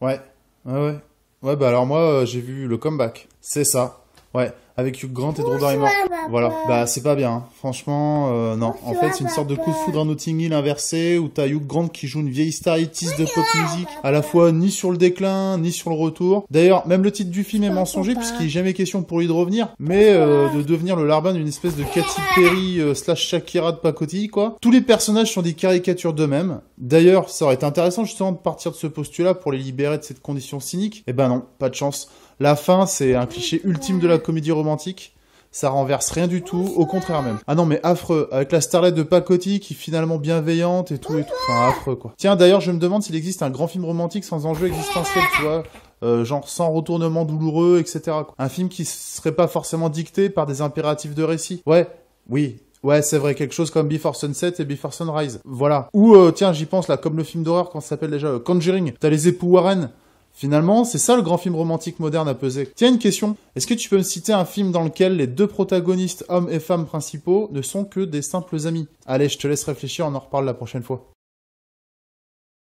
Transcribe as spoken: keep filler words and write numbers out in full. Ouais, ouais, ouais. Ouais, bah alors moi, euh, j'ai vu le comeback. C'est ça. Ouais, avec Hugh Grant et Drew Barrymore. Voilà, bah c'est pas bien, hein. Franchement, euh, non. En fait, c'est une sorte de coup de foudre à Notting Hill inversé, où t'as Hugh Grant qui joue une vieille star hittiste de pop music, à la fois ni sur le déclin, ni sur le retour. D'ailleurs, même le titre du film est mensonger, puisqu'il n'est jamais question pour lui de revenir, mais euh, de devenir le larbin d'une espèce de Katy Perry euh, slash Shakira de pacotille, quoi. Tous les personnages sont des caricatures d'eux-mêmes. D'ailleurs, ça aurait été intéressant justement de partir de ce postulat pour les libérer de cette condition cynique. Eh ben non, pas de chance. La fin, c'est un cliché ultime de la comédie romantique. Ça renverse rien du tout, au contraire même. Ah non, mais affreux, avec la starlette de pacotille qui est finalement bienveillante et tout et tout. Enfin, affreux, quoi. Tiens, d'ailleurs, je me demande s'il existe un grand film romantique sans enjeu existentiel, tu vois. Euh, genre sans retournement douloureux, et cetera, quoi. Un film qui serait pas forcément dicté par des impératifs de récit. Ouais, oui. Ouais, c'est vrai, quelque chose comme Before Sunset et Before Sunrise. Voilà. Ou, euh, tiens, j'y pense, là, comme le film d'horreur, quand ça s'appelle déjà euh, Conjuring. T'as les époux Warren. Finalement, c'est ça le grand film romantique moderne à peser. Tiens, une question. Est-ce que tu peux me citer un film dans lequel les deux protagonistes, hommes et femmes principaux, ne sont que des simples amis? Allez, je te laisse réfléchir, on en reparle la prochaine fois.